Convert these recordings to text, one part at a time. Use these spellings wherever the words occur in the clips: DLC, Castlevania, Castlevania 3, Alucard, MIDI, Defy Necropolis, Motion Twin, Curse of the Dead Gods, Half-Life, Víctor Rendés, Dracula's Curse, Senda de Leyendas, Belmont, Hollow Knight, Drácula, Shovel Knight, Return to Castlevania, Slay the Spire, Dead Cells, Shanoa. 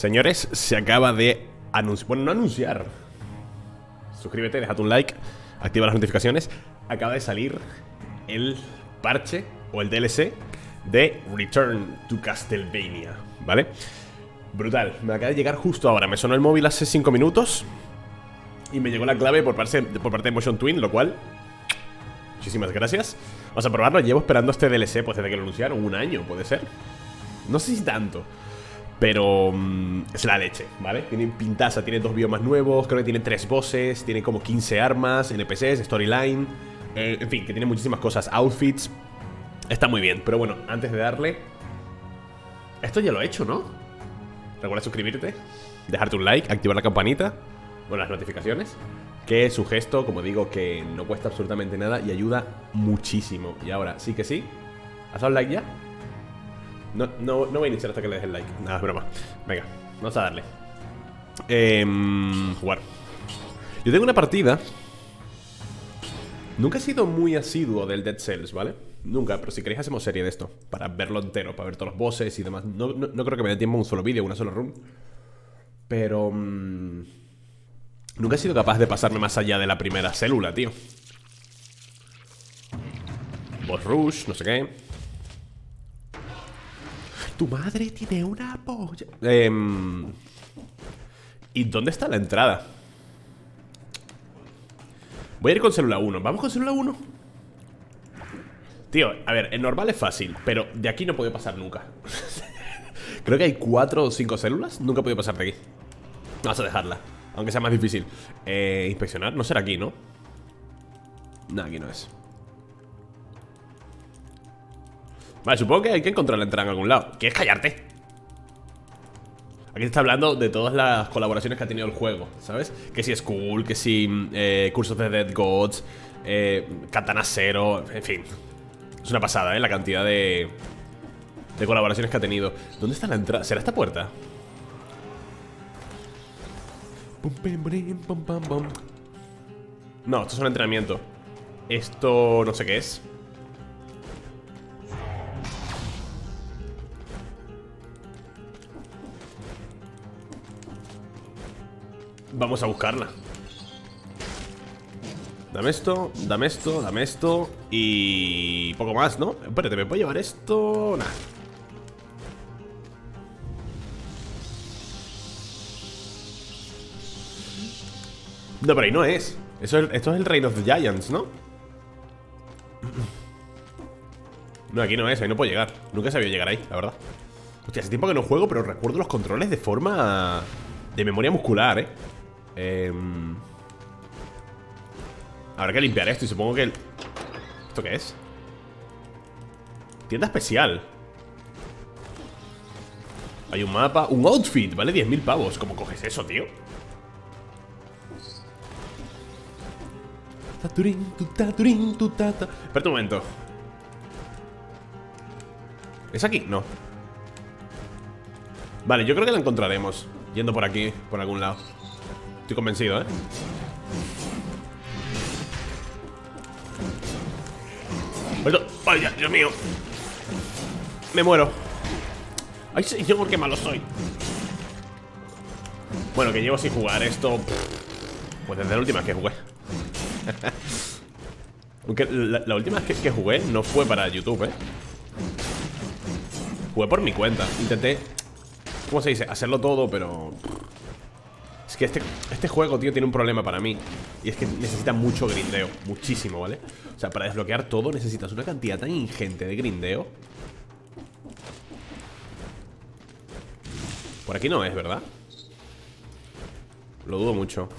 Señores, se acaba de anunciar. Bueno, no anunciar. Suscríbete, déjate un like, activa las notificaciones. Acaba de salir el parche o el DLC de Return to Castlevania, ¿vale? Brutal, me acaba de llegar justo ahora. Me sonó el móvil hace 5 minutos y me llegó la clave por parte de Motion Twin, lo cual, muchísimas gracias. Vamos a probarlo. Llevo esperando este DLC pues desde que lo anunciaron, un año puede ser. No sé si tanto, pero es la leche, ¿vale? Tiene pintaza, tiene 2 biomas nuevos, creo que tiene 3 bosses, tiene como 15 armas, NPCs, storyline, en fin, que tiene muchísimas cosas, outfits. Está muy bien, pero bueno, antes de darle... Esto ya lo he hecho, ¿no? Recuerda suscribirte, dejarte un like, activar la campanita, bueno, las notificaciones, que su gesto, como digo, que no cuesta absolutamente nada y ayuda muchísimo. Y ahora, sí que sí, ¿has dado el like ya? No voy a iniciar hasta que le des el like. Nada, es broma. Venga, vamos a darle. Jugar. Yo tengo una partida. Nunca he sido muy asiduo del Dead Cells, ¿vale? Nunca, pero si queréis hacemos serie de esto, para verlo entero, para ver todos los bosses y demás. No creo que me dé tiempo a un solo vídeo, una sola run. Pero nunca he sido capaz de pasarme más allá de la primera célula, tío. Boss rush, no sé qué. ¡Tu madre tiene una polla! ¿Y dónde está la entrada? Voy a ir con célula 1. ¿Vamos con célula 1? Tío, a ver, el normal es fácil, pero de aquí no puedo pasar nunca. Creo que hay 4 o 5 células. Nunca he podido pasar de aquí. Vamos a dejarla, aunque sea más difícil. Inspeccionar, no será aquí, ¿no? No, aquí no es. Vale, supongo que hay que encontrar la entrada en algún lado. ¿Quieres callarte? Aquí se está hablando de todas las colaboraciones que ha tenido el juego, ¿sabes? Que si School, que si Curse of the Dead Gods, Katana Zero, en fin. Es una pasada, ¿eh? La cantidad de colaboraciones que ha tenido. ¿Dónde está la entrada? ¿Será esta puerta? No, esto es un entrenamiento. Esto no sé qué es. Vamos a buscarla. Dame esto, dame esto, dame esto. Y... poco más, ¿no? Espérate, ¿me puedo llevar esto? Nah. No, pero ahí no es. Esto es el Reign of the Giants, ¿no? No, aquí no es, ahí no puedo llegar. Nunca sabía llegar ahí, la verdad. Hostia, hace tiempo que no juego, pero recuerdo los controles de forma... de memoria muscular, ¿eh? Habrá que limpiar esto y supongo que... ¿Esto qué es? Tienda especial. Hay un mapa. Un outfit, vale 10.000 pavos. ¿Cómo coges eso, tío? Espera un momento. ¿Es aquí? No. Vale, yo creo que la encontraremos yendo por aquí, por algún lado. Estoy convencido, ¿eh? ¡Vaya, Dios mío! Me muero. ¡Ay, señor, qué malo soy! Bueno, que llevo sin jugar esto... pues desde la última vez que jugué. Aunque la última vez que jugué no fue para YouTube, ¿eh? Jugué por mi cuenta. Intenté... ¿cómo se dice? Hacerlo todo, pero... es que este juego, tío, tiene un problema para mí. Y es que necesita mucho grindeo. Muchísimo, ¿vale? O sea, para desbloquear todo necesitas una cantidad tan ingente de grindeo. Por aquí no es, ¿verdad? Lo dudo mucho.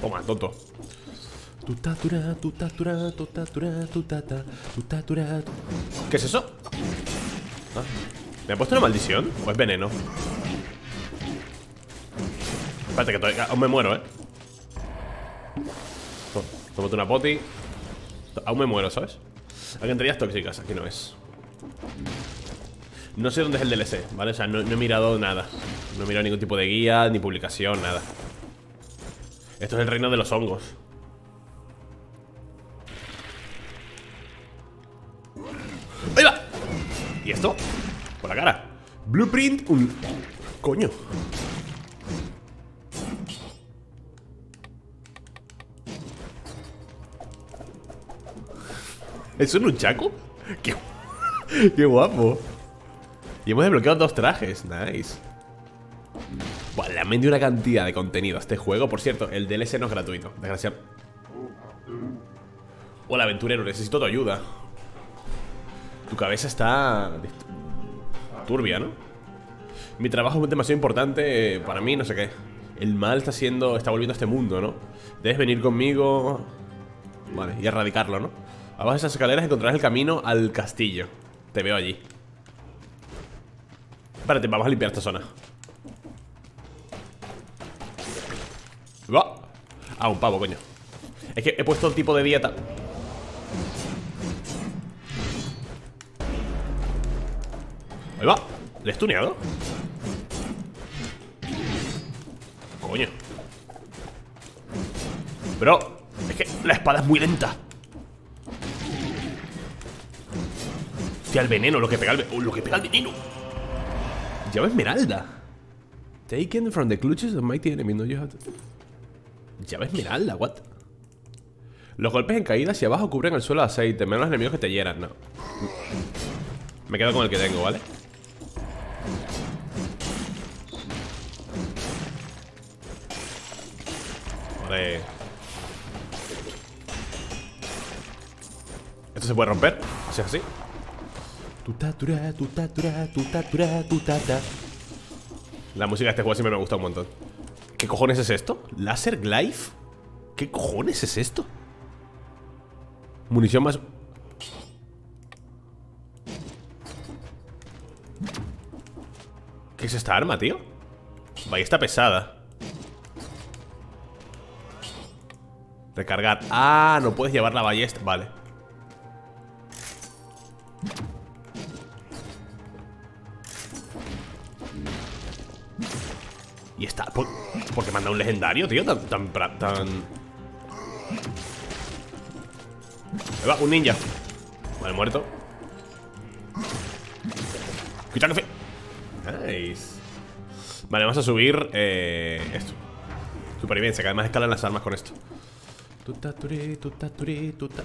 Toma, tonto. ¿Qué es eso? ¿Ah? ¿Me ha puesto una maldición? ¿O es veneno? Espérate que todavía... aún me muero, ¿eh? Tómate una poti. Aún me muero, ¿sabes? Aquí entrarías tóxicas, aquí no es. No sé dónde es el DLC, ¿vale? O sea, no he mirado nada. No he mirado ningún tipo de guía, ni publicación, nada. Esto es el reino de los hongos. ¡Ahí va! ¿Y esto? Blueprint, un... Coño. ¿Eso es un chaco? ¿Qué? ¡Qué guapo! Y hemos desbloqueado 2 trajes. Nice. Bueno, le han vendido una cantidad de contenido a este juego. Por cierto, el DLC no es gratuito. Desgraciado. Hola, aventurero. Necesito tu ayuda. Tu cabeza está... turbia, ¿no? Mi trabajo es demasiado importante para mí, no sé qué. El mal está siendo... está volviendo a este mundo, ¿no? Debes venir conmigo... Vale, y erradicarlo, ¿no? Abajo de esas escaleras encontrarás el camino al castillo. Te veo allí. Espérate, vamos a limpiar esta zona. ¡Oh! Ah, un pavo, coño. Es que he puesto el tipo de dieta. Ahí va. ¿Le he stuneado? Coño. Bro, es que la espada es muy lenta. Hostia, el veneno, lo que pega el veneno. ¡Oh, lo que pega el veneno! Llave esmeralda. Taken from the clutches of mighty enemy. No, you have to... Llave esmeralda, what? Los golpes en caída hacia abajo cubren el suelo de aceite. Menos los enemigos que te hieran, no. Me quedo con el que tengo, ¿vale? Vale. Esto se puede romper. Así es así. La música de este juego siempre me gusta un montón. ¿Qué cojones es esto? ¿Laser Glyph? ¿Qué cojones es esto? Munición más... ¿Qué es esta arma, tío? Ballesta pesada. Recargar. Ah, no puedes llevar la ballesta. Vale. Y está... porque me han dado un legendario, tío. Tan... Ahí va, un ninja. Vale, muerto. Quita café. Nice. Vale, vamos a subir esto. Supervivencia, que además escalan las armas con esto.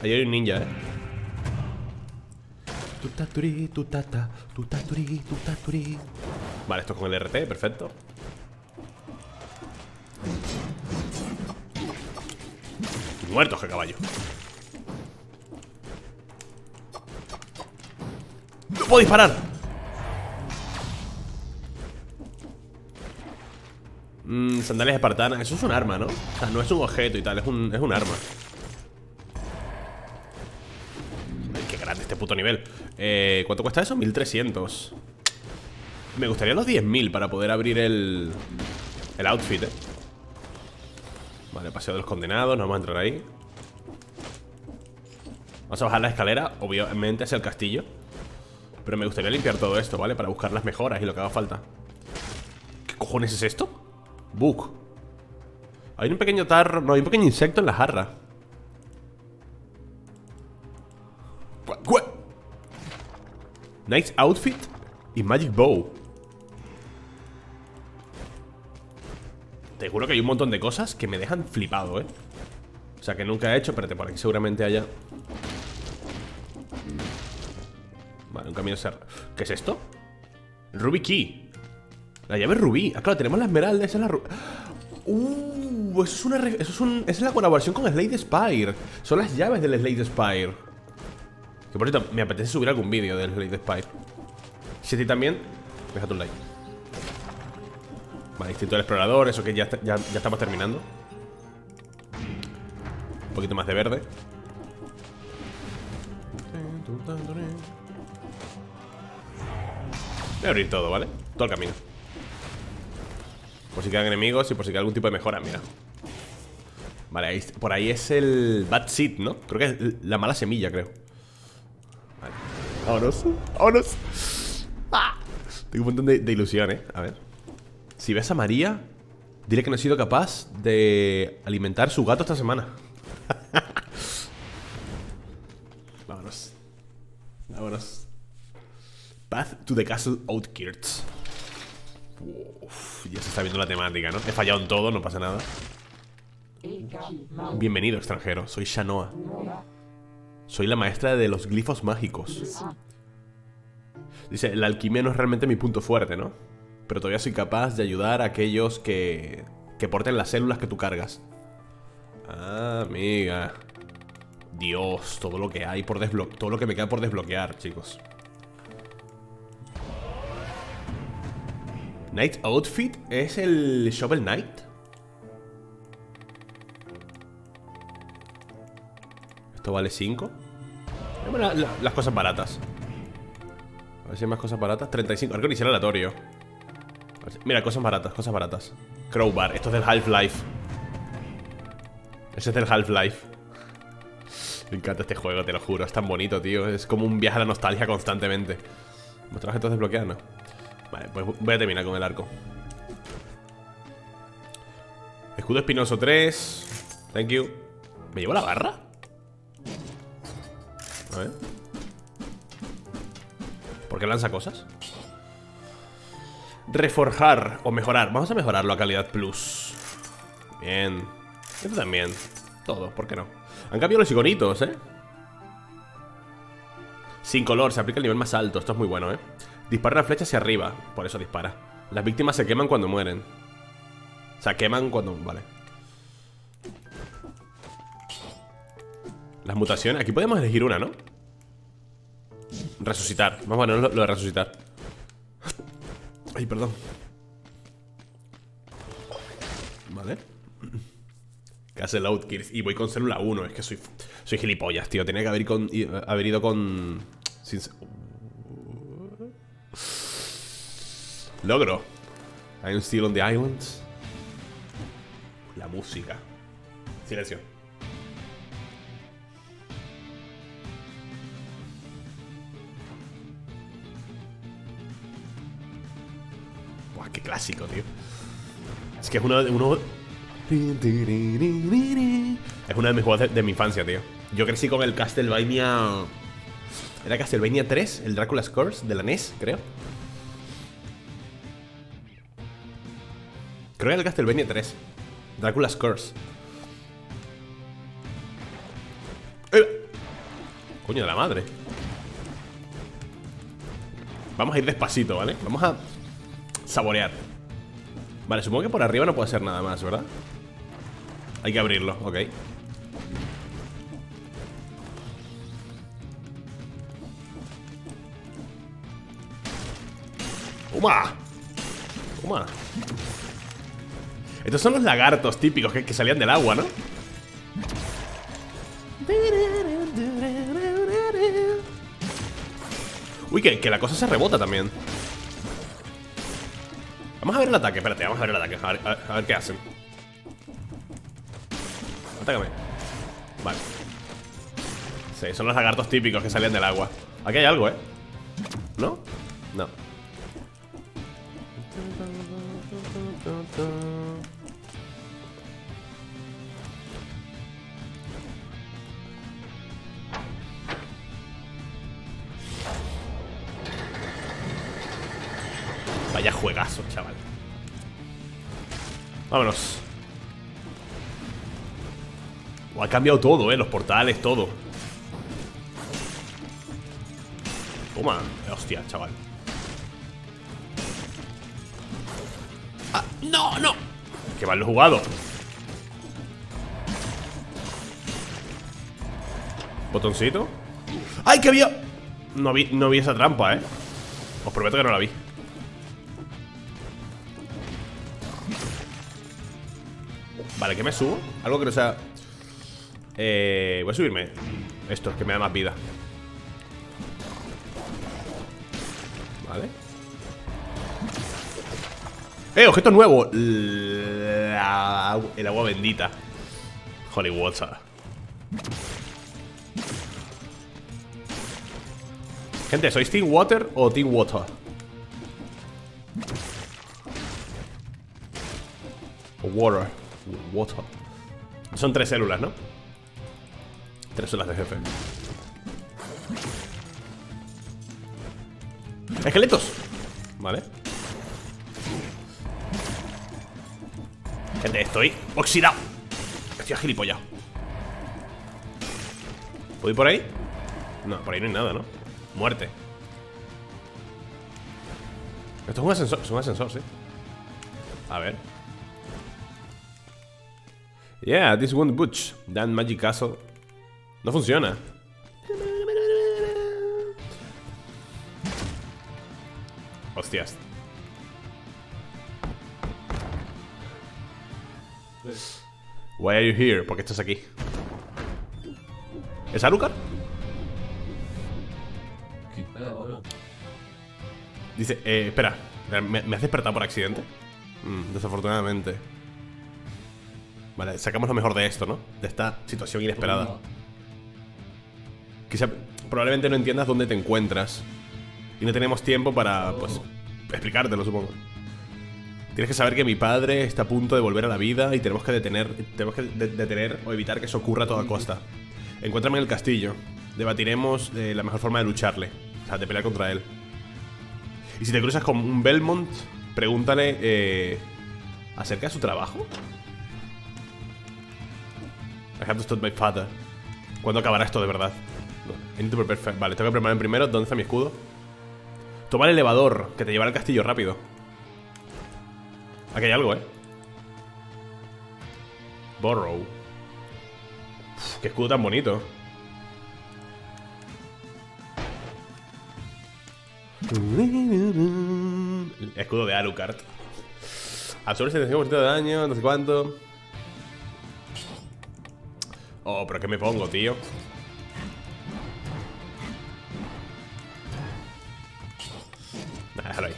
Ahí hay un ninja, eh. Vale, esto con el RT, perfecto. Muertos, que caballo. ¡No puedo disparar! Sandalias espartanas. Eso es un arma, ¿no? O sea, no es un objeto y tal, es un arma. Ay, qué grande este puto nivel. ¿Cuánto cuesta eso? 1300. Me gustaría los 10.000 para poder abrir el outfit, ¿eh? Vale, paseo de los condenados, no vamos a entrar ahí. Vamos a bajar la escalera, obviamente hacia el castillo. Pero me gustaría limpiar todo esto, ¿vale? Para buscar las mejoras y lo que haga falta. ¿Qué cojones es esto? Bug. Hay un pequeño tarro... No, hay un pequeño insecto en la jarra. Nice outfit y magic bow. Te juro que hay un montón de cosas que me dejan flipado, ¿eh? O sea, que nunca he hecho. Espérate, por aquí seguramente haya... Vale, un camino cerrado. ¿Qué es esto? Ruby Key. La llave rubí. Ah, claro, tenemos la esmeralda. Esa es la rubí. Esa es la colaboración con Slay the Spire. Son las llaves del Slay the Spire. Que por cierto, me apetece subir algún vídeo del Slay the Spire. Si a ti también, déjate un like. Vale, instinto del explorador, eso que ya estamos terminando. Un poquito más de verde. Voy a abrir todo, ¿vale? Todo el camino. Por si quedan enemigos y por si queda algún tipo de mejora, mira. Vale, ahí, por ahí es el Bad Seed, ¿no? Creo que es la mala semilla, creo. Vale. ¡Vámonos! ¡Vámonos! ¡Ah! Tengo un montón de ilusión, ¿eh? A ver. Si ves a María, dile que no he sido capaz de alimentar su gato esta semana. Vámonos. Vámonos. Path to the Castle Outskirts. Uf, ya se está viendo la temática, ¿no? He fallado en todo, no pasa nada. Bienvenido, extranjero. Soy Shanoa. Soy la maestra de los glifos mágicos. Dice, la alquimia no es realmente mi punto fuerte, ¿no? Pero todavía soy capaz de ayudar a aquellos que porten las células que tú cargas. Ah, amiga. Dios, todo lo que hay por desbloquear. Todo lo que me queda por desbloquear, chicos. Knight Outfit es el Shovel Knight. Esto vale 5. Las cosas baratas. A ver si hay más cosas baratas. 35. Arco inicial aleatorio. Mira, cosas baratas, cosas baratas. Crowbar. Esto es del Half-Life. Ese es del Half-Life. Me encanta este juego, te lo juro. Es tan bonito, tío. Es como un viaje a la nostalgia constantemente. ¿Mostrar objetos desbloqueados? No. Vale, pues voy a terminar con el arco. Escudo espinoso 3. Thank you. ¿Me llevo la barra? A ver. ¿Por qué lanza cosas? Reforjar o mejorar. Vamos a mejorarlo a calidad plus. Bien. Esto también. Todo, ¿por qué no? Han cambiado los iconitos, ¿eh? Sin color, se aplica el nivel más alto. Esto es muy bueno, ¿eh? Dispara la flecha hacia arriba. Por eso dispara. Las víctimas se queman cuando mueren. O sea, queman cuando... Vale. Las mutaciones. Aquí podemos elegir una, ¿no? Resucitar. Vamos a poner lo de resucitar. Ay, perdón. Vale. Castle Outkirs. Y voy con célula 1. Es que soy gilipollas, tío. Tenía que haber ido con... Sin... Logro. I'm still on the islands. La música. Silencio. Buah, qué clásico, tío. Es que es uno... Es uno de mis juegos de mi infancia, tío. Yo crecí con el Castlevania... Era Castlevania 3, el Dracula's Curse de la NES, creo. Creo que era el Castlevania 3. Dracula's Curse. Coño de la madre. Vamos a ir despacito, ¿vale? Vamos a saborear. Vale, supongo que por arriba no puedo hacer nada más, ¿verdad? Hay que abrirlo, ok. ¡Uma! ¡Uma! Estos son los lagartos típicos que salían del agua, ¿no? Uy, que la cosa se rebota también. Vamos a ver el ataque, espérate, vamos a ver el ataque. A ver qué hacen. Atácame. Vale. Sí, son los lagartos típicos que salían del agua. Aquí hay algo, ¿eh? ¿No? No. Vaya juegazo, chaval. Vámonos. Oh, ha cambiado todo, los portales, todo. Toma. Hostia, chaval. Ah, no, no. Que mal lo he jugado. Botoncito. ¡Ay, que había! No vi esa trampa, Os prometo que no la vi. Vale, ¿qué me subo? Algo que no sea... voy a subirme esto, que me da más vida. Vale. Objeto nuevo. El agua bendita. Hollywood, ¿sabes? Gente, ¿sois Team Water o Team Water? O Water. Water. Son 3 células, ¿no? 3 células de jefe. ¡Esqueletos! Vale. Gente, estoy oxidado. Estoy agilipollado. ¿Puedo ir por ahí? No, por ahí no hay nada, ¿no? Muerte. Esto es un ascensor. Es un ascensor, sí. A ver. Yeah, this one butch. That magic castle. No funciona. Hostias. Why are you here? ¿Por qué estás aquí? ¿Es Alucard? Dice, espera, ¿me has despertado por accidente? Desafortunadamente. Vale, sacamos lo mejor de esto, ¿no? De esta situación inesperada. Quizá, probablemente no entiendas dónde te encuentras. Y no tenemos tiempo para, pues, explicártelo, supongo. Tienes que saber que mi padre está a punto de volver a la vida y tenemos que detener o evitar que eso ocurra a toda costa. Encuéntrame en el castillo. Debatiremos la mejor forma de lucharle. O sea, de pelear contra él. Y si te cruzas con un Belmont, pregúntale acerca de su trabajo. I have to stop my father. ¿Cuándo acabará esto de verdad? No, perfecto. Vale, tengo que prepararme primero. ¿Dónde está mi escudo? Toma el elevador, que te llevará al castillo rápido. Aquí hay algo, ¿eh? Borrow. Uf, qué escudo tan bonito. Escudo de Alucard. Absorbe 75% de daño, no sé cuánto. Oh, pero ¿qué me pongo, tío? Nah, déjalo ahí.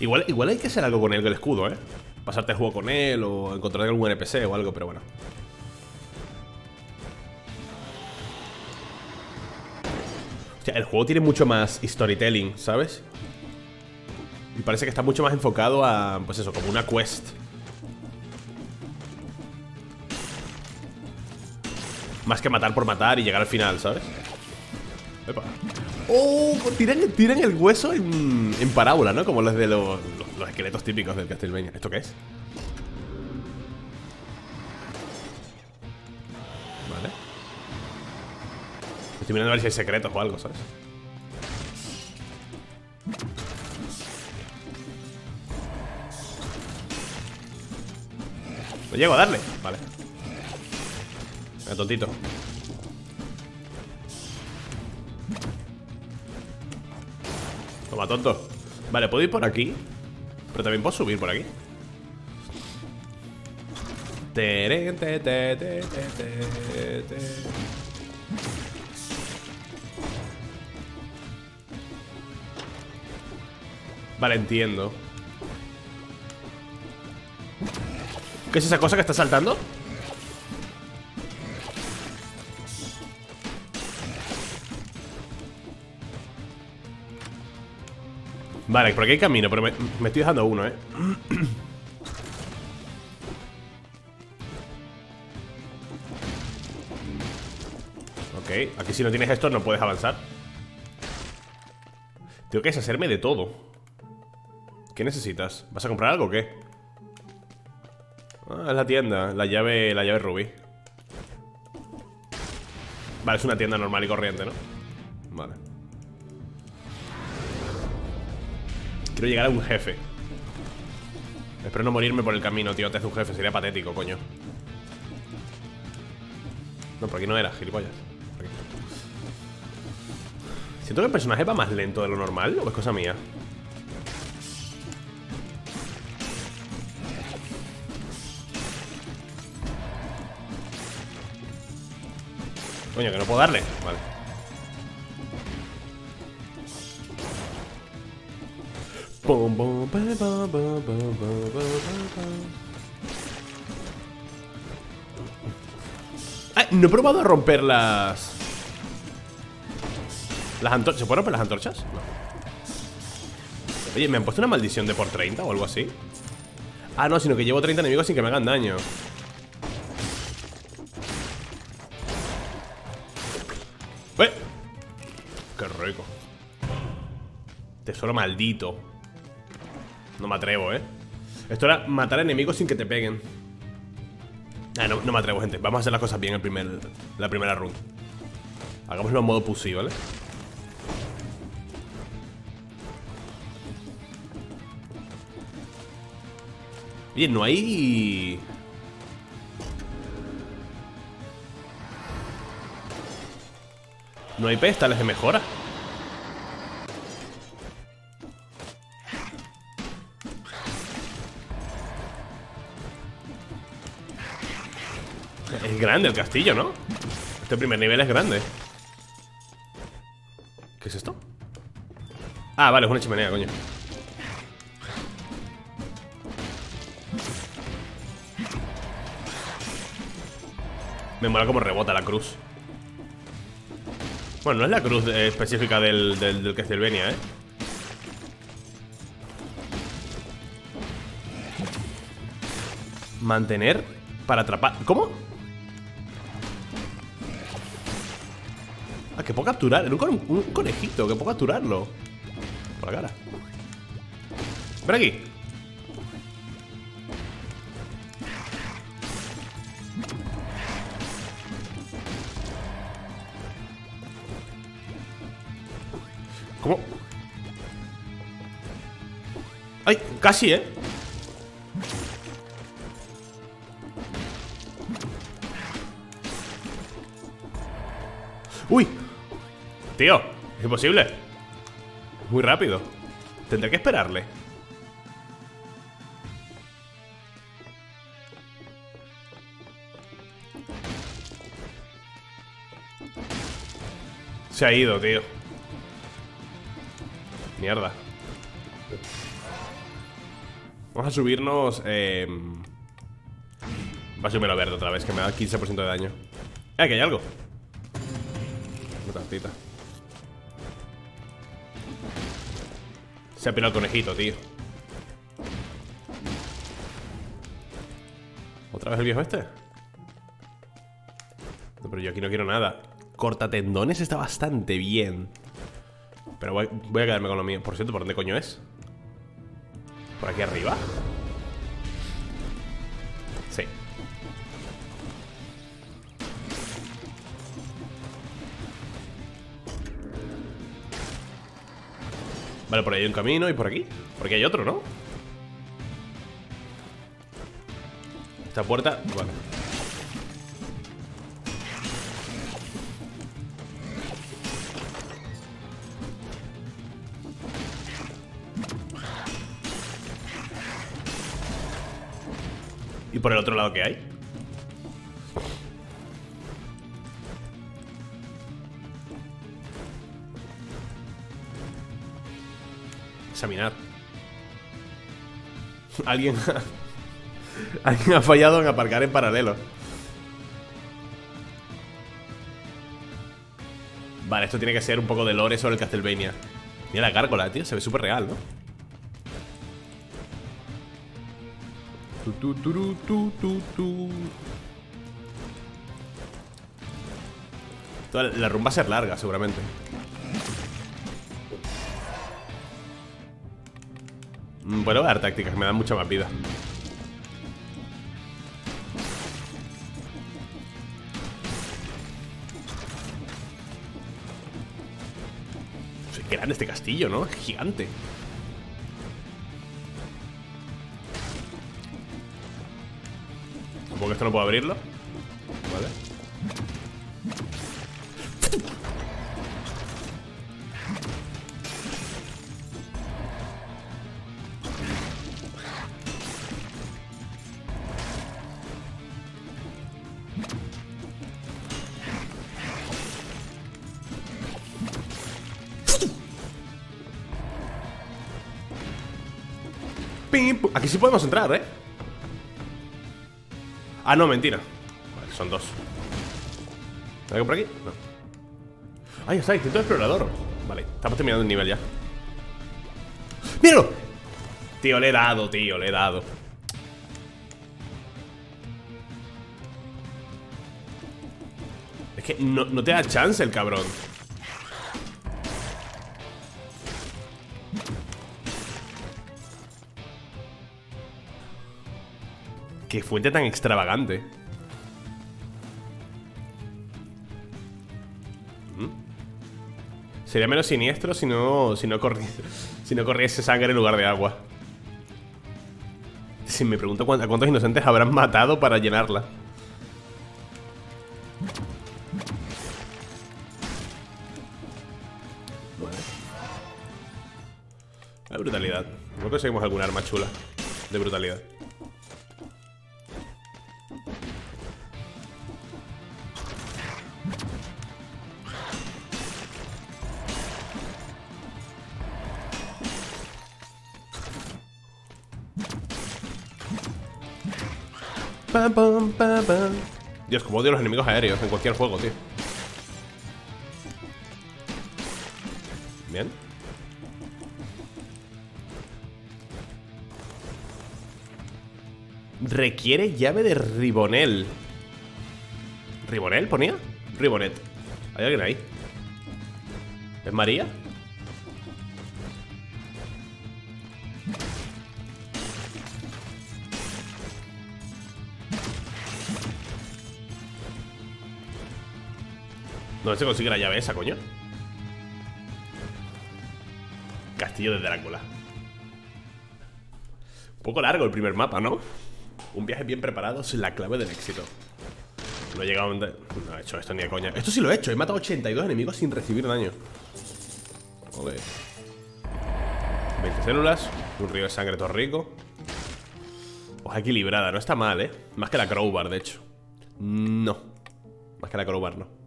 Igual hay que hacer algo con él, con el escudo, ¿eh? Pasarte el juego con él o encontrar algún NPC o algo, pero bueno. O sea, el juego tiene mucho más storytelling, ¿sabes? Y parece que está mucho más enfocado a, pues eso, como una quest. Más que matar por matar y llegar al final, ¿sabes? Epa. ¡Oh! Tiran el hueso en parábola, ¿no? Como los de los esqueletos típicos del Castlevania. ¿Esto qué es? Vale. Estoy mirando a ver si hay secretos o algo, ¿sabes? No llego a darle. Vale. Venga, tontito. Toma, tonto. Vale, puedo ir por aquí. Pero también puedo subir por aquí. Vale, entiendo. ¿Qué es esa cosa que está saltando? Vale, por aquí hay camino, pero me estoy dejando uno, ¿eh? Ok, aquí si no tienes esto no puedes avanzar. Tengo que deshacerme de todo. ¿Qué necesitas? ¿Vas a comprar algo o qué? Ah, es la tienda. La llave rubí. Vale, es una tienda normal y corriente, ¿no? Vale. Quiero llegar a un jefe. Espero no morirme por el camino, tío. Antes de un jefe, sería patético, coño. No, por aquí no era, gilipollas. Por aquí. Siento que el personaje va más lento de lo normal. ¿O es cosa mía? Coño, que no puedo darle. Vale. Ah, no he probado a romper las... las antorchas. ¿Se pueden romper las antorchas? No. Oye, ¿me han puesto una maldición de por 30 o algo así? Ah, no, sino que llevo 30 enemigos sin que me hagan daño. ¡Qué rico! Tesoro maldito. No me atrevo, ¿eh? Esto era matar enemigos sin que te peguen. No me atrevo, gente. Vamos a hacer las cosas bien la primera run. Hagámoslo en modo pussy, ¿vale? Bien, no hay... No hay pestales de mejora. Es grande el castillo, ¿no? Este primer nivel es grande. ¿Qué es esto? Ah, vale, es una chimenea, coño. Me mola como rebota la cruz. Bueno, no es la cruz específica del Castlevania, ¿eh? Mantener para atrapar... ¿Cómo? Ah, que puedo capturar. Era un conejito, que puedo capturarlo. Por la cara. Ven aquí. ¿Cómo? ¡Ay! Casi, ¿eh? ¡Uy! Tío, es imposible. Muy rápido. Tendré que esperarle. Se ha ido, tío. Mierda. Vamos a subirnos... Va a subirme la verde otra vez, que me da 15% de daño. Aquí hay algo. Una tartita. Se ha pirado el conejito, tío. ¿Otra vez el viejo este? No, pero yo aquí no quiero nada. Corta tendones está bastante bien. Pero voy a quedarme con lo mío. Por cierto, ¿por dónde coño es? ¿Por aquí arriba? Sí. Vale, por ahí hay un camino. ¿Y por aquí? Por aquí hay otro, ¿no? Esta puerta... Vale. ¿Y por el otro lado qué hay? Examinar. Alguien ha fallado en aparcar en paralelo. Vale, esto tiene que ser un poco de lore sobre el Castlevania. Mira la gárgola, tío, se ve súper real, ¿no? La rumba va a ser larga, seguramente. Bueno, voy a dar tácticas, me dan mucha más vida. Es grande este castillo, ¿no? Es gigante. Porque esto no puedo abrirlo. Vale. Aquí sí podemos entrar, ¿eh? Ah, no, mentira. Vale, son dos. ¿Hay algo por aquí? No. Ahí está, distinto explorador. Vale, estamos terminando el nivel ya. ¡Míralo! Tío, le he dado, tío, le he dado. Es que no te da chance el cabrón. ¡Qué fuente tan extravagante! Sería menos siniestro si no corriese sangre en lugar de agua. Si me pregunto a cuántos inocentes habrán matado para llenarla. Vale. La brutalidad. No conseguimos alguna arma chula de brutalidad. Pam, pam, pam, pam. Dios, como odio los enemigos aéreos en cualquier juego, tío. Bien. Requiere llave de Ribonel. ¿Ribonel ponía? Ribonet. ¿Hay alguien ahí? ¿Es María? ¿Dónde se consigue la llave esa, coño? Castillo de Drácula. Un poco largo el primer mapa, ¿no? Un viaje bien preparado es la clave del éxito. No he llegado a un... No he hecho esto ni de coña. Esto sí lo he hecho. He matado 82 enemigos sin recibir daño. Joder. 20 células. Un río de sangre todo rico. Hoja equilibrada. No está mal, ¿eh? Más que la crowbar, de hecho. No. Más que la crowbar, no.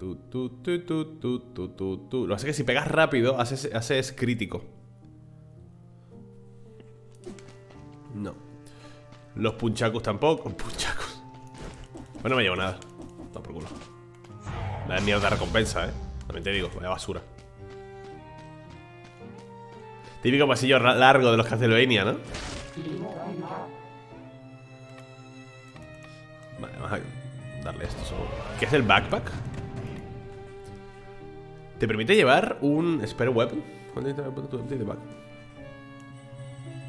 Lo hace que si pegas rápido haces crítico. No. Los punchacos tampoco. Punchacos. Bueno, no me llevo nada. No, por culo. Me da mierda recompensa, También te digo, vaya basura. Típico pasillo largo de los Castlevania, ¿no? Vale, vamos a darle esto solo. ¿Qué es el backpack? Te permite llevar un spare weapon.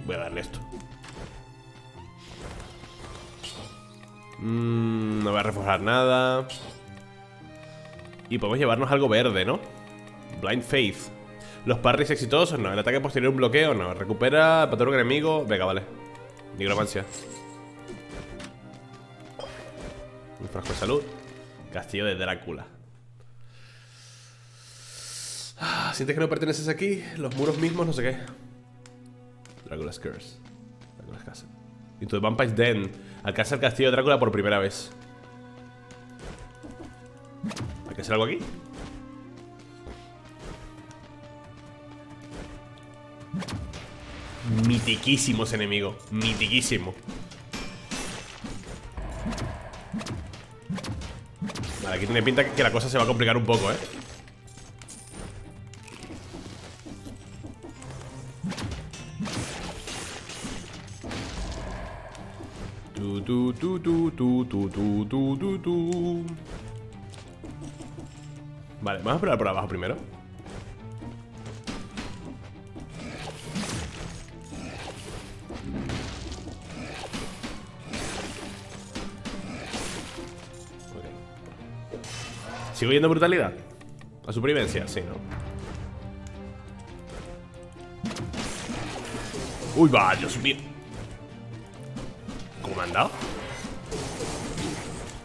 Voy a darle esto. No voy a reforzar nada. Y podemos llevarnos algo verde, ¿no? Blind Faith. Los parries exitosos, no. El ataque posterior, un bloqueo, no. Recupera patrón enemigo. Venga, vale. Nigromancia. Un frasco de salud. Castillo de Drácula. ¿Sientes que no perteneces aquí? Los muros mismos, no sé qué. Dracula's Curse. Dracula's Castle. Y tu Vampire's Den. Alcanza el castillo de Drácula por primera vez. ¿Hay que hacer algo aquí? Mitiquísimo ese enemigo. Mitiquísimo. Vale, aquí tiene pinta que la cosa se va a complicar un poco, Vale, vamos a probar por abajo primero. Okay. ¿Sigo yendo a brutalidad? ¿A supervivencia? Sí, ¿no? ¡Uy, va! Dios mío. ¿Cómo me han dado?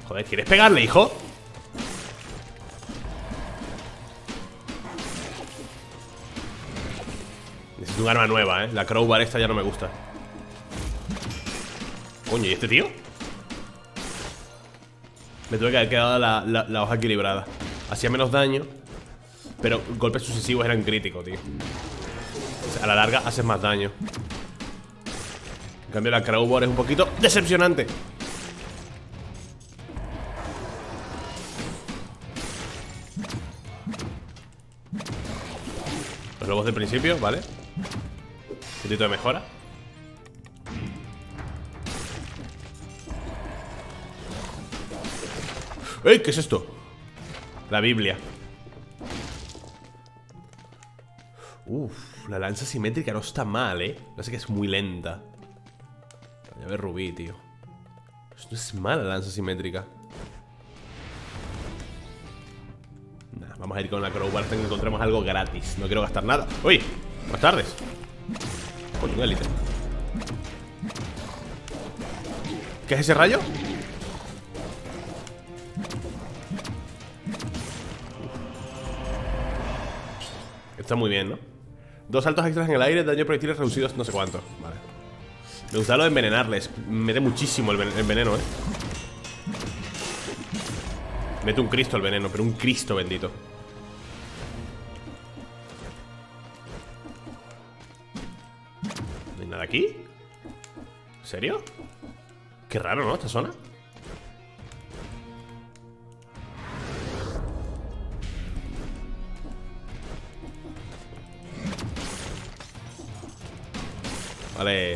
Joder, ¿quieres pegarle, hijo? Necesito un arma nueva, La crowbar esta ya no me gusta. Coño, ¿y este tío? Me tuve que haber quedado la hoja equilibrada. Hacía menos daño, pero golpes sucesivos eran críticos, tío. O sea, a la larga haces más daño. En cambio la crowbar es un poquito decepcionante. Los lobos del principio, ¿vale? Un poquito de mejora. ¡Ey! ¿Qué es esto? La Biblia. Uf, la lanza simétrica no está mal, No sé, que es muy lenta. La llave rubí, tío. Pues no es mala la lanza simétrica. Nah, Vamos a ir con la crowbar hasta que encontremos algo gratis. No quiero gastar nada. ¡Uy! Buenas tardes. Coño, un élite. ¿Qué es ese rayo? Está muy bien, ¿no? Dos saltos extras en el aire, daño de proyectiles reducidos, no sé cuánto. Vale. Me gusta lo de envenenarles. Mete muchísimo el veneno, ¿eh? Mete un cristo el veneno, pero un cristo bendito. ¿No hay nada aquí? ¿En serio? Qué raro, ¿no? Esta zona. Vale.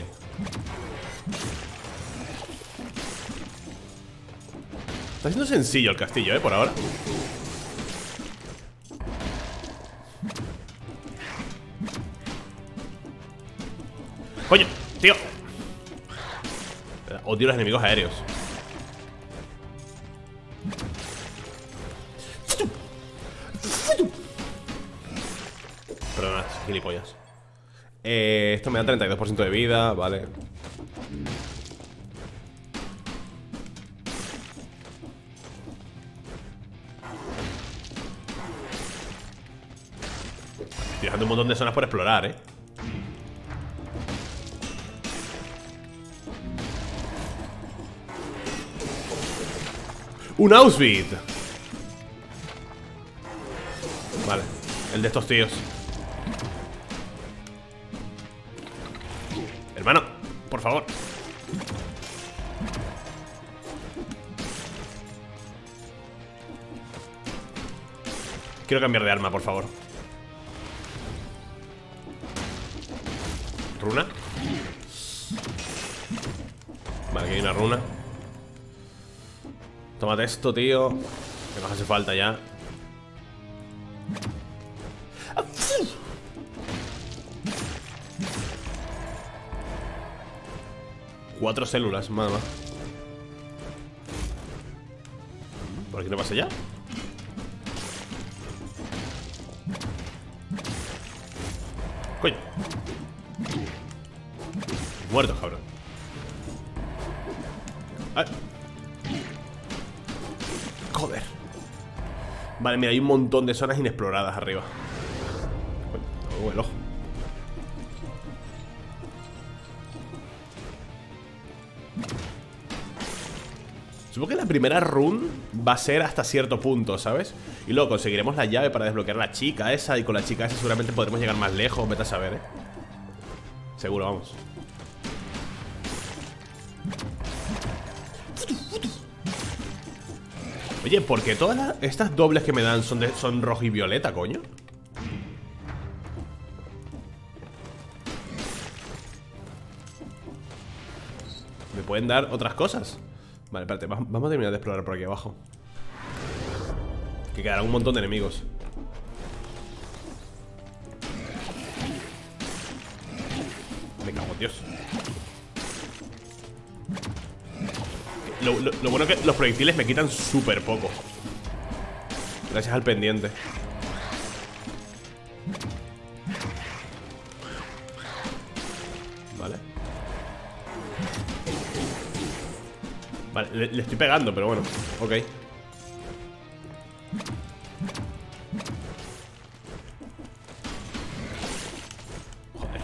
Está siendo sencillo el castillo, por ahora. ¡Coño! ¡Tío! Odio los enemigos aéreos. Perdona, gilipollas. Esto me da 32% de vida, vale. Estoy dejando un montón de zonas por explorar, ¡un outfit! Vale, el de estos tíos. Hermano, por favor. Quiero cambiar de arma, por favor. ¿Runa? Vale, aquí hay una runa. Tómate esto, tío, que nos hace falta ya. Cuatro células, madre mía. ¿Por aquí no pasa ya? Coño. Muertos, cabrón. Ay. Joder. Vale, mira, hay un montón de zonas inexploradas arriba. Oh, el ojo. Supongo que la primera run va a ser hasta cierto punto, ¿sabes? Y luego conseguiremos la llave para desbloquear a la chica esa. Y con la chica esa seguramente podremos llegar más lejos. Vete a saber, seguro, vamos. Oye, ¿por qué todas estas dobles que me dan son rojo y violeta, coño? ¿Me pueden dar otras cosas? Vale, espérate, vamos a terminar de explorar por aquí abajo, que quedará un montón de enemigos. Me cago en Dios. Lo bueno es que los proyectiles me quitan súper poco, gracias al pendiente. Vale. Vale, le estoy pegando, pero bueno, ok. Joder.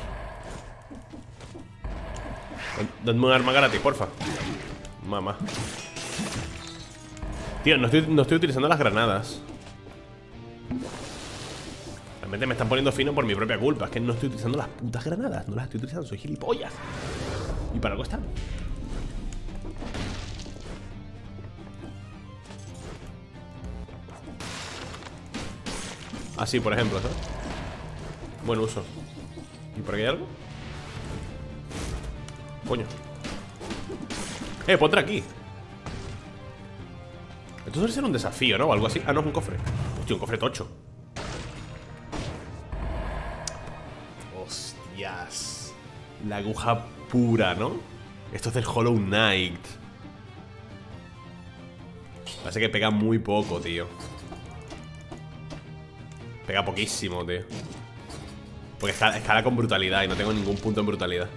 Dadme un arma gratis, porfa. Mamá. Tío, no estoy utilizando las granadas. Realmente me están poniendo fino por mi propia culpa. Es que no estoy utilizando las putas granadas. No las estoy utilizando, soy gilipollas. ¿Y para algo están? Así, por ejemplo, ¿sabes? Buen uso. ¿Y por aquí hay algo? Coño. Ponte aquí. Esto debe ser un desafío, ¿no? O algo así. Ah, no, es un cofre. Hostia, un cofre tocho. Hostias. La aguja pura, ¿no? Esto es del Hollow Knight. Parece que pega muy poco, tío. Pega poquísimo, tío. Porque escala con brutalidad y no tengo ningún punto en brutalidad.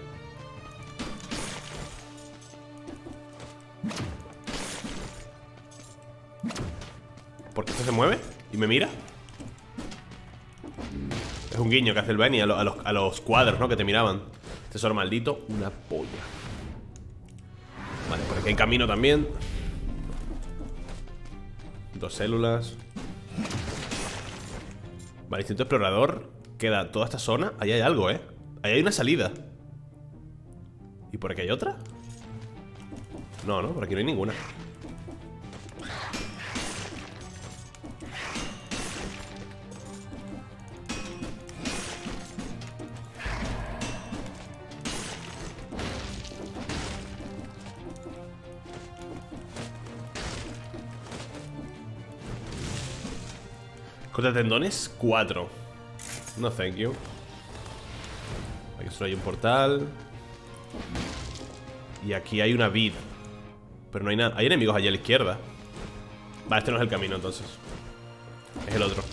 ¿Por qué esto se mueve? ¿Y me mira? Es un guiño que hace el Benny a los cuadros, ¿no? Que te miraban. Tesoro maldito, una polla. Vale, por aquí hay camino también. Dos células. Vale, instinto explorador. Queda toda esta zona. Ahí hay algo, ¿eh? Ahí hay una salida. ¿Y por aquí hay otra? No, no, por aquí no hay ninguna. Corta tendones 4. No, thank you. Aquí solo hay un portal. Y aquí hay una vid. Pero no hay nada. Hay enemigos allí a la izquierda. Vale, este no es el camino entonces. Es el otro.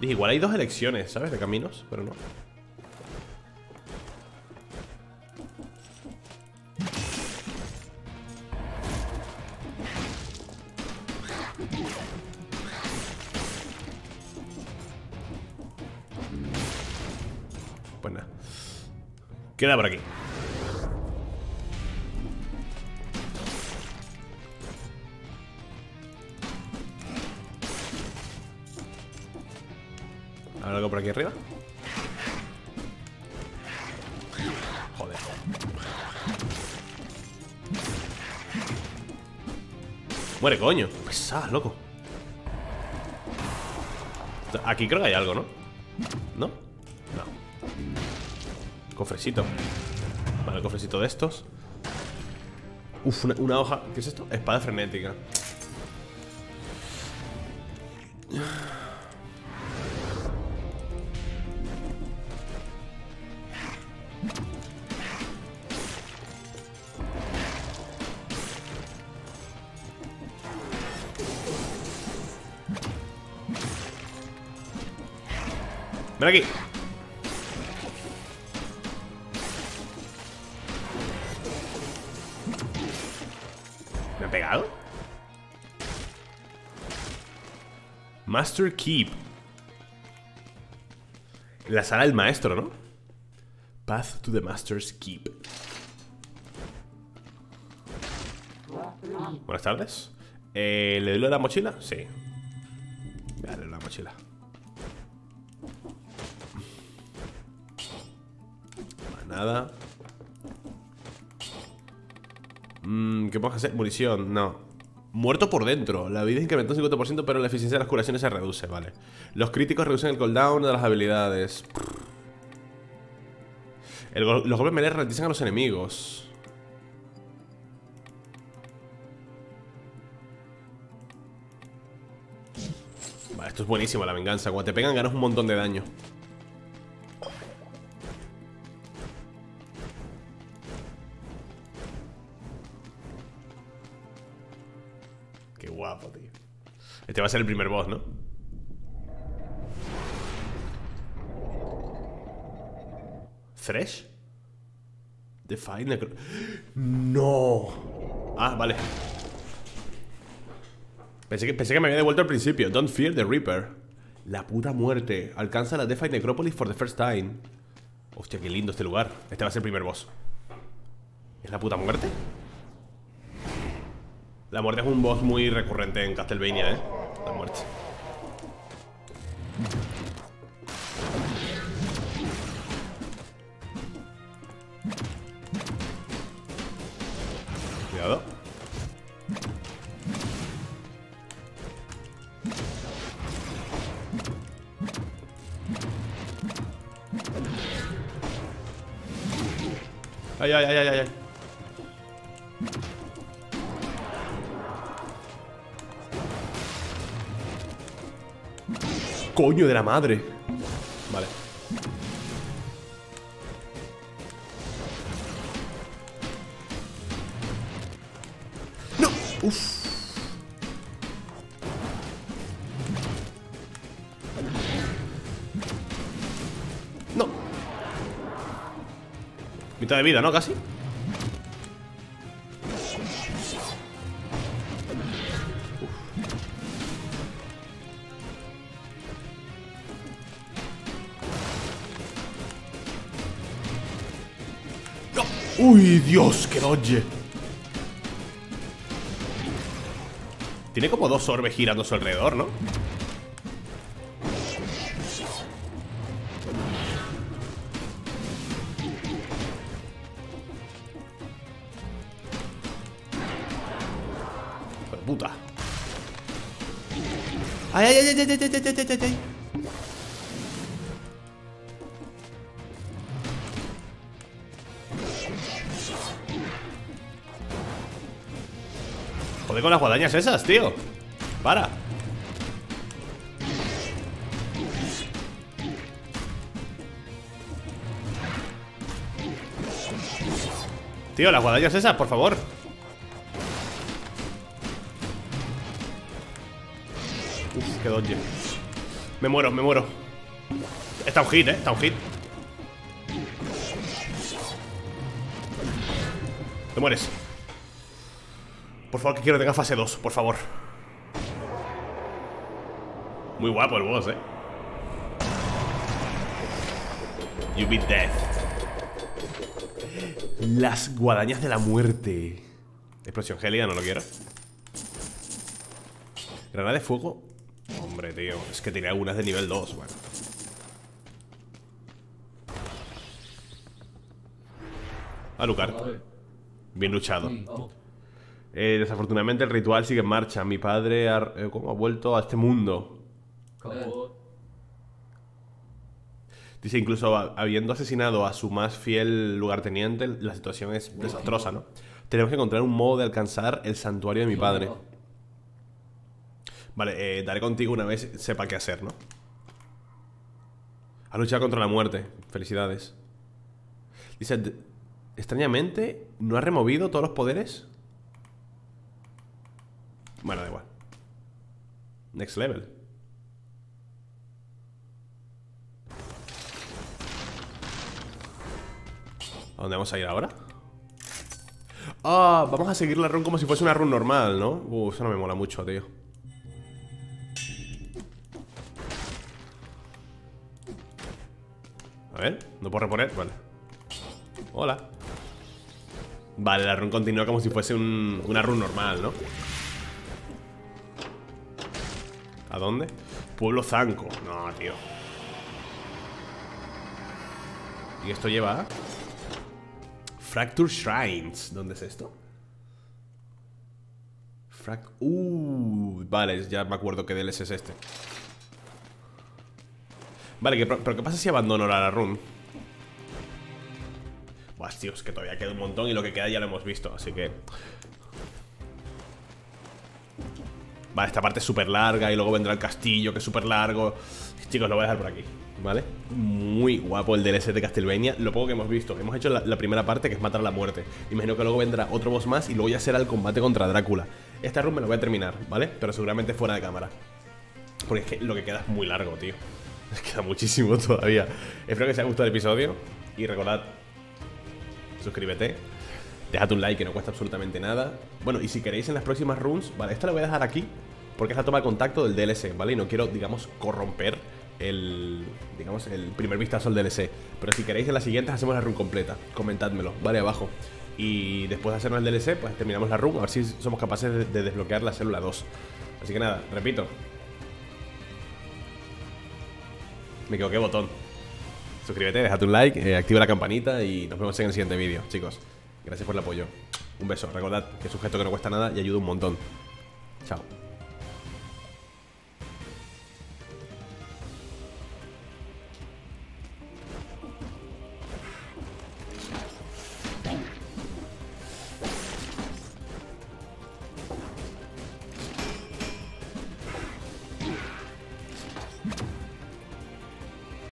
Dije, igual hay dos elecciones, ¿sabes? De caminos, pero no. Queda por aquí. ¿Habrá algo por aquí arriba? Joder. Muere, coño. Pesada, loco. Aquí creo que hay algo, ¿no? ¿No? Cofrecito. Vale, el cofrecito de estos. Uf, una hoja. ¿Qué es esto? Espada frenética. Ven aquí. Master Keep. La sala del maestro, ¿no? Path to the Master's Keep. Buenas tardes. ¿Le doy la mochila? Sí. Dale la mochila. Más nada. ¿Qué podemos hacer? Munición, no. Muerto por dentro. La vida incrementó un 50%, pero la eficiencia de las curaciones se reduce, vale. Los críticos reducen el cooldown de las habilidades. Los golpes melee ralentizan a los enemigos. Vale, esto es buenísimo, la venganza. Cuando te pegan ganas un montón de daño. Este va a ser el primer boss, ¿no? ¿Thresh? Defy Necropolis. ¡No! Ah, vale. Pensé que me había devuelto al principio. Don't fear the Reaper. La puta muerte. Alcanza la Defy Necropolis for the first time. Hostia, qué lindo este lugar. Este va a ser el primer boss. ¿Es la puta muerte? La muerte es un boss muy recurrente en Castlevania, ¿eh? La muerte. Cuidado. Ay, ay, ay, ay, ay. Coño de la madre. Vale. No. Uf. mitad de vida, ¿no? Casi. ¡Uy, Dios! ¡Qué doye! Tiene como dos orbes girando a su alrededor, ¿no? Pues puta. ¡Ay, ay, ay, ay, ay, ay, ay, ay, ay! Con las guadañas esas, tío. Para. Tío, las guadañas esas, por favor. Uf, qué doña. Me muero, me muero. Está un hit, está un hit. Te mueres. Por favor, que quiero que tenga fase 2, por favor. Muy guapo el boss, eh. You beat death. Las guadañas de la muerte. Explosión gélica, no lo quiero. Granada de fuego. Hombre, tío, es que tenía algunas de nivel 2, bueno. Alucard. Bien luchado. Desafortunadamente el ritual sigue en marcha. Mi padre ha, ¿cómo? Ha vuelto a este mundo. Dice, incluso habiendo asesinado a su más fiel lugarteniente, la situación es desastrosa, ¿no? Tenemos que encontrar un modo de alcanzar el santuario de mi padre. Vale, daré contigo una vez sepa qué hacer, ¿no? Ha luchado contra la muerte. Felicidades. Dice, extrañamente, ¿no ha removido todos los poderes? Bueno, da igual. Next level. ¿A dónde vamos a ir ahora? Ah, vamos a seguir la run como si fuese una run normal, ¿no? Eso no me mola mucho, tío. A ver, ¿no puedo reponer? Vale. Hola. Vale, la run continúa como si fuese una run normal, ¿no? ¿A dónde? Pueblo Zanco. No, tío. Y esto lleva a Fracture Shrines. ¿Dónde es esto? Vale, ya me acuerdo que DLC es este. Vale, pero ¿qué pasa si abandono la run? Buah, tío, es que todavía queda un montón y lo que queda ya lo hemos visto, así que... Vale, esta parte es súper larga y luego vendrá el castillo, que es súper largo. Chicos, lo voy a dejar por aquí, ¿vale? Muy guapo el DLC de Castlevania. Lo poco que hemos visto, hemos hecho la primera parte, que es matar a la muerte. Imagino que luego vendrá otro boss más y luego ya será el combate contra Drácula. Esta run me la voy a terminar, ¿vale? Pero seguramente fuera de cámara, porque es que lo que queda es muy largo, tío. Queda muchísimo todavía. Espero que os haya gustado el episodio y recordad, suscríbete, dejad un like, que no cuesta absolutamente nada. Bueno, y si queréis en las próximas runs, vale, esta la voy a dejar aquí porque es la toma de contacto del DLC, ¿vale? Y no quiero, digamos, corromper el, digamos, el primer vistazo al DLC. Pero si queréis en las siguientes hacemos la run completa. Comentádmelo, ¿vale? Abajo. Y después de hacernos el DLC, pues terminamos la run, a ver si somos capaces de desbloquear la célula 2. Así que nada, repito. Me equivoqué botón. Suscríbete, dejad un like, activa la campanita y nos vemos en el siguiente vídeo, chicos. Gracias por el apoyo. Un beso. Recordad que es un gesto que no cuesta nada y ayuda un montón. Chao.